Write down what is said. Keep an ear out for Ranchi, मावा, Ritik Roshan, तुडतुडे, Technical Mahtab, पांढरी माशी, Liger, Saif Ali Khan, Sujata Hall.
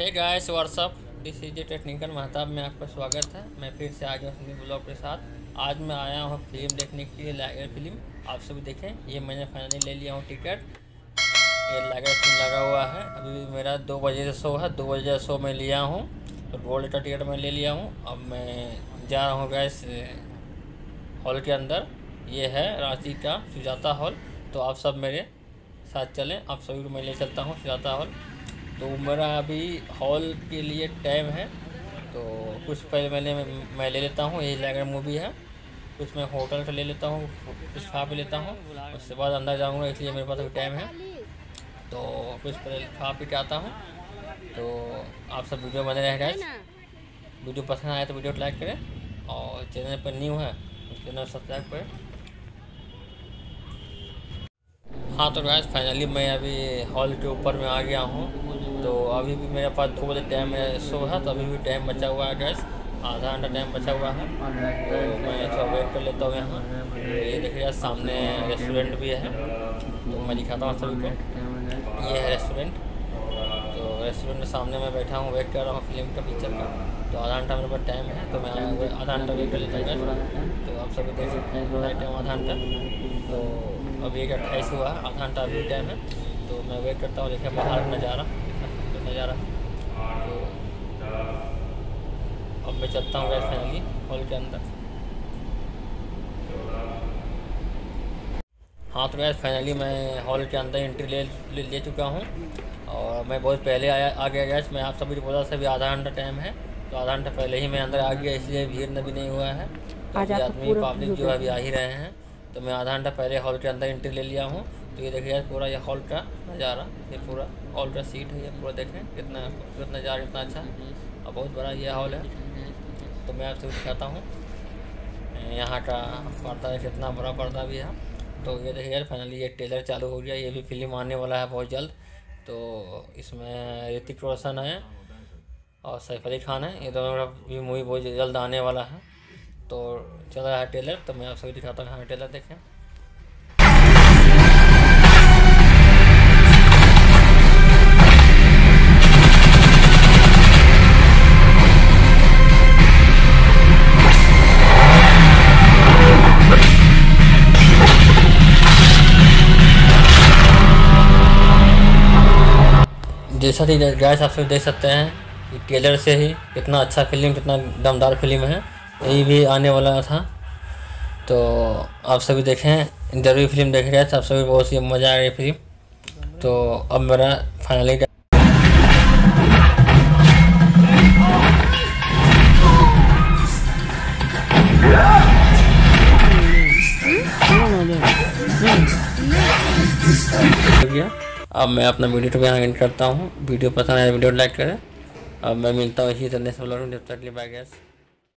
हे guys what's up, DCG technical Mahtab में आपका स्वागत है। मैं फिर से आ गया अपने ब्लॉग के साथ। आज मैं आया हूँ फिल्म देखने के लिए, लाइगर फिल्म। आप सभी देखें, ये मैंने फाइनली ले लिया हूँ टिकट। ये लाइगर फिल्म लगा हुआ है। अभी मेरा 2 बजे से शो है, 2 बजे शो में लिया हूँ, तो 2 लीटर टिकट मैं ले लिया हूँ। अब मैं जा रहा हूँ गाइस हॉल के अंदर। ये है रांची का सुजाता हॉल, तो आप सब मेरे साथ चलें। आप सभी को मैं ले चलता हूँ सुजाता हॉल। तो मेरा अभी हॉल के लिए टाइम है, तो कुछ पहले मैं ले लेता हूँ। ये लाइगर मूवी है, कुछ मैं होटल से ले लेता हूँ, कुछ खा पी लेता हूँ, उसके बाद अंदर जाऊँगा, इसलिए मेरे पास अभी टाइम है। तो कुछ पहले खा पी के आता हूँ। तो आप सब वीडियो बने रहे गाइस। वीडियो पसंद आए तो वीडियो लाइक करें, और चैनल पर न्यू है उस चैनल सब्सक्राइब करें। हाँ तो गाइस, फाइनली मैं अभी हॉल के ऊपर में आ गया हूँ। तो अभी भी मेरे पास 2 बजे टाइम है शो है, तो अभी भी टाइम बचा हुआ है गैस, आधा घंटा टाइम बचा हुआ है। तो मैं थोड़ा वेट कर लेता हूँ यहाँ। ये देखिए सामने रेस्टोरेंट भी है, तो मैं दिखाता हूँ सभी को। ये है रेस्टोरेंट। तो रेस्टोरेंट के सामने मैं बैठा हूँ, वेट कर रहा हूँ फिल्म का, पिक्चर का। तो आधा घंटा मेरे पास टाइम है, तो मैं आधा घंटा वेट कर लेता हूँ गैस। तो आप सभी देख सकते हैं टाइम आधा घंटा। तो अभी 1:28 हुआ है, आधा घंटा अभी टाइम है, तो मैं वेट करता हूँ। देखिए बाहर नज़ारा नज़ारा। तो अब मैं चलता हूँ गैस फाइनली हॉल के अंदर। हाँ तो गैस फाइनली मैं हॉल के अंदर एंट्री ले चुका हूँ, और मैं बहुत पहले आ गया गैस। मैं आप सभी को बोला सभी आधा घंटा टाइम है, तो आधा घंटा पहले ही मैं अंदर आ गया, इसलिए भीड़ भी नहीं हुआ है। तो आदमी पब्लिक जो अभी आ ही रहे हैं, तो मैं आधा घंटा पहले हॉल के अंदर एंट्री ले लिया हूँ। तो ये देखिए पूरा ये हॉल का नज़ारा, ये पूरा हॉल का सीट है, ये पूरा देखें कितना खूबसूरत नज़ारा, कितना अच्छा और बहुत बड़ा ये हॉल है। तो मैं आपसे दिखाता हूँ यहाँ का पर्दा, कितना बड़ा पर्दा भी है। तो ये देखिए यार फाइनली ये ट्रेलर चालू हो गया, ये भी फिल्म आने वाला है बहुत जल्द। तो इसमें ऋतिक रोशन है और सैफ अली खान है, ये दोनों भी मूवी बहुत जल्द आने वाला है। तो चल रहा है ट्रेलर, तो मैं आप सभी दिखाता हूँ। हाँ ट्रेलर देखें। जैसा कि गाइस आप सब देख सकते हैं ट्रेलर से ही कितना अच्छा फिल्म, कितना दमदार फिल्म है। यही भी आने वाला था, तो आप सभी देखें, जरूरी फिल्म देख रहे हैं। आप सभी बहुत ही मज़ा आ रही फिल्म। तो अब मेरा फाइनली अब मैं अपना वीडियो को यहाँ एंड करता हूँ। वीडियो पसंद आया वीडियो लाइक करें। अब मैं मिलता हूँ इसी तरह से, जब तक के लिए बाय गाइस।